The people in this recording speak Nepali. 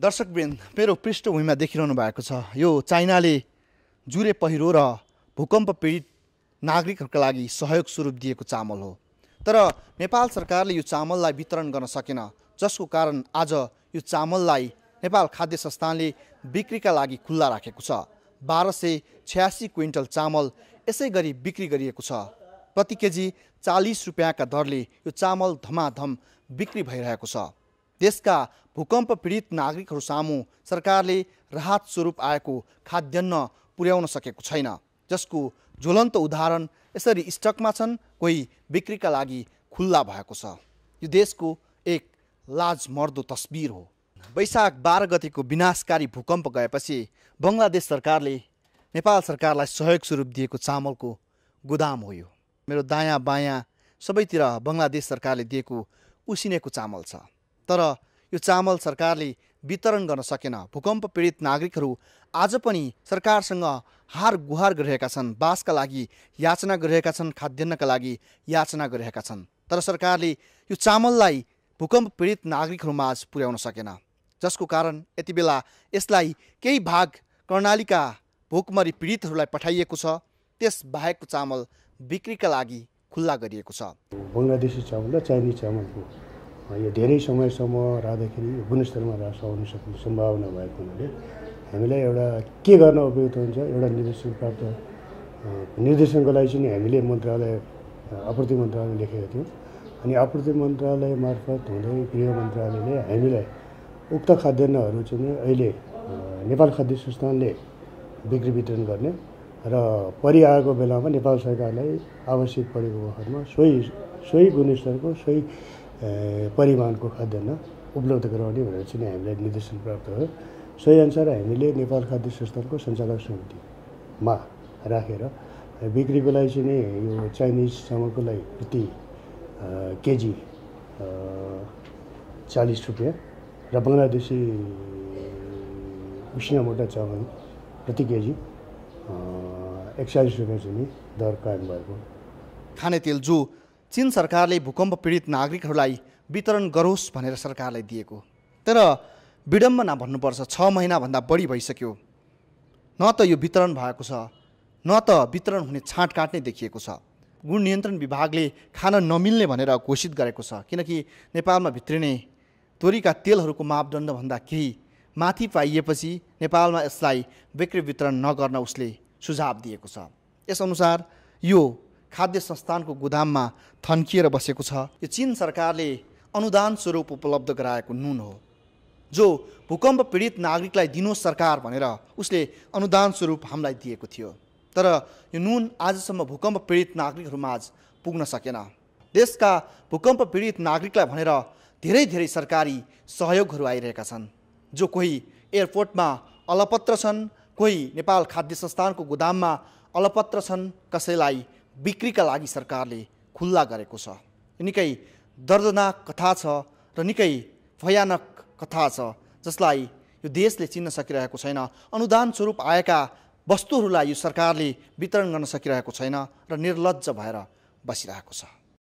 दर्शकवृन्द, मेरो पृष्ठभूमि में देखिरहनु भएको छ यो चाइनाले जुरे पहिरो र भूकम्प पीडित नागरिकहरूका लागि सहयोग स्वरूप दिएको चामल हो। तर नेपाल सरकारले यो चामललाई वितरण गर्न सकेन, जसको कारण आज यो चामललाई नेपाल खाद्य संस्थानले बिक्रीका लागि खुल्ला राखेको छ। 1286 क्विन्टल चामल यसै गरी बिक्री गरिएको छ। प्रति केजी 40 रुपैयाँका दरले यो चामल धमाधम बिक्री भइरहेको छ। देशका भूकम्प पीडित नागरिकहरू सामु सरकारले राहत स्वरूप आएको खाद्यान्न पुर्याउन सकेको छैन, जसको ज्वलन्त उदाहरण यसरी स्टकमा छन्, कोही बिक्रीका लागि खुल्ला भएको छ। यो देशको एक लाजमर्दो तस्बिर हो। बैशाख 12 गतिको विनाशकारी भूकम्प गएपछि बङ्गलादेश सरकारले नेपाल सरकारलाई सहयोग स्वरूप दिएको चामलको गोदाम हो यो। मेरो दायाँ बायाँ सबैतिर बङ्गलादेश सरकारले दिएको उसिनेको चामल छ, तर यो चामल सरकारले वितरण गर्न सकेन। भूकम्प पीडित नागरिकहरू आज पनि सरकारसँग हार गुहार गरिरहेका छन्, बासका लागि याचना गरिरहेका छन्, खाद्यान्नका लागि याचना गरिरहेका छन्, तर सरकारले यो चामललाई भूकम्प पीडित नागरिकहरूमा आज पुर्याउन सकेन, जसको कारण यति बेला यसलाई केही भाग कर्णालीका भोकमरी पीडितहरूलाई पठाइएको छ। त्यस बाहेकको चामल बिक्रीका लागि खुल्ला गरिएको छ। बङ्गलादेशी चामल र चाइनिज चामलको यो धेरै समयसम्म राख्दाखेरि गुणस्तरमा ह्रास आउन सक्ने सम्भावना भएको हुनाले हामीलाई एउटा के गर्न उपयुक्त हुन्छ, एउटा निर्देशन प्राप्त निर्देशनको लागि चाहिँ हामीले मन्त्रालय आपूर्ति मन्त्रालय लेखेका थियौँ। अनि आपूर्ति मन्त्रालय मार्फत हुँदै गृह मन्त्रालयले हामीलाई उक्त खाद्यान्नहरू चाहिँ अहिले नेपाल खाद्य संस्थानले बिक्री वितरण गर्ने र परिआएको बेलामा नेपाल सरकारलाई आवश्यक परेको बखतमा सोही गुणस्तरको सोही परिमाणको खाद्यान्न उपलब्ध गराउने भनेर चाहिँ हामीलाई निर्देशन प्राप्त हो। सोही अनुसार हामीले नेपाल खाद्य संस्थानको सञ्चालक समितिमा राखेर बिक्रीको लागि चाहिँ यो चाइनिज चामलको लागि प्रति केजी 40 रुपैयाँ र बङ्गलादेशी उसिना मोटा चामल प्रति केजी 41 रुपैयाँ चाहिँ दर कायम भएको। खानेतेल जो चीन सरकारले भूकम्प पीडित नागरिकहरूलाई वितरण गरोस् भनेर सरकारलाई दिएको, तर विडम्बना भन्नुपर्छ, 6 महिनाभन्दा बढी भइसक्यो, न त यो वितरण भएको छ, न त वितरण हुने छाँट काट्ने देखिएको छ। गुण नियन्त्रण विभागले खान नमिल्ने भनेर घोषित गरेको छ, किनकि नेपालमा भित्रिने तोरीका तेलहरूको मापदण्डभन्दा केही माथि पाइएपछि नेपालमा यसलाई बिक्री वितरण नगर्न उसले सुझाव दिएको छ। यसअनुसार यो खाद्य संस्थानको गोदाममा थन्किएर बसेको छ। यो चीन सरकारले अनुदान स्वरूप उपलब्ध गराएको नुन हो, जो भूकम्प पीडित नागरिकलाई दिनुहोस् सरकार भनेर उसले अनुदान स्वरूप हामीलाई दिएको थियो, तर यो नुन आजसम्म भूकम्प पीडित नागरिकहरूमा आज पुग्न सकेन। देशका भूकम्प पीडित नागरिकलाई भनेर धेरै धेरै सरकारी सहयोगहरू आइरहेका छन्, जो कोही एयरपोर्टमा अलपत्र छन्, कोही नेपाल खाद्य संस्थानको गोदाममा अलपत्र छन्, कसैलाई बिक्रीका लागि सरकारले खुल्ला गरेको छ। निकै दर्दनाक कथा छ र निकै भयानक कथा छ, जसलाई यो देशले चिन्न सकिरहेको छैन। अनुदान स्वरूप आएका वस्तुहरूलाई यो सरकारले वितरण गर्न सकिरहेको छैन र निर्लज्ज भएर बसिरहेको छ।